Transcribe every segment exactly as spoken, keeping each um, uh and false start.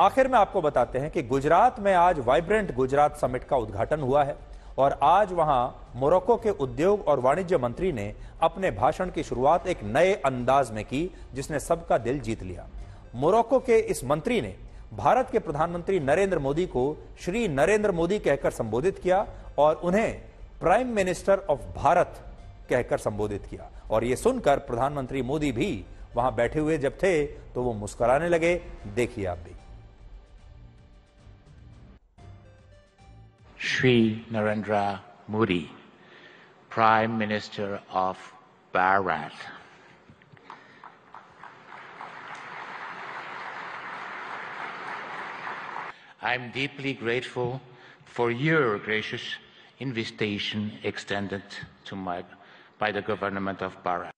आखिर में आपको बताते हैं कि गुजरात में आज वाइब्रेंट गुजरात समिट का उद्घाटन हुआ है और आज वहां मोरक्को के उद्योग और वाणिज्य मंत्री ने अपने भाषण की शुरुआत एक नए अंदाज में की, जिसने सबका दिल जीत लिया। मोरक्को के इस मंत्री ने भारत के प्रधानमंत्री नरेंद्र मोदी को श्री नरेंद्र मोदी कहकर संबोधित किया और उन्हें प्राइम मिनिस्टर ऑफ भारत कहकर संबोधित किया। और यह सुनकर प्रधानमंत्री मोदी भी वहां बैठे हुए जब थे तो वो मुस्कुराने लगे। देखिए आप भी। Shri Narendra Modi, prime minister of Bharat, I am deeply grateful for your gracious invitation extended to my by the government of Bharat.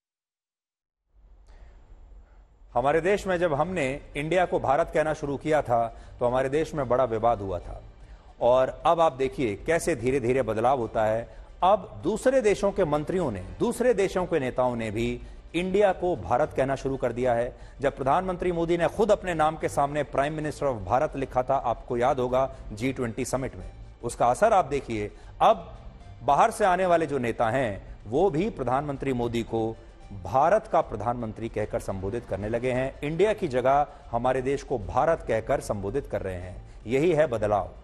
हमारे देश में जब हमने इंडिया को भारत कहना शुरू किया था तो हमारे देश में बड़ा विवाद हुआ था, और अब आप देखिए कैसे धीरे धीरे बदलाव होता है। अब दूसरे देशों के मंत्रियों ने, दूसरे देशों के नेताओं ने भी इंडिया को भारत कहना शुरू कर दिया है। जब प्रधानमंत्री मोदी ने खुद अपने नाम के सामने प्राइम मिनिस्टर ऑफ भारत लिखा था, आपको याद होगा जी ट्वेंटी समिट में, उसका असर आप देखिए। अब बाहर से आने वाले जो नेता हैं वो भी प्रधानमंत्री मोदी को भारत का प्रधानमंत्री कहकर संबोधित करने लगे हैं। इंडिया की जगह हमारे देश को भारत कहकर संबोधित कर रहे हैं। यही है बदलाव।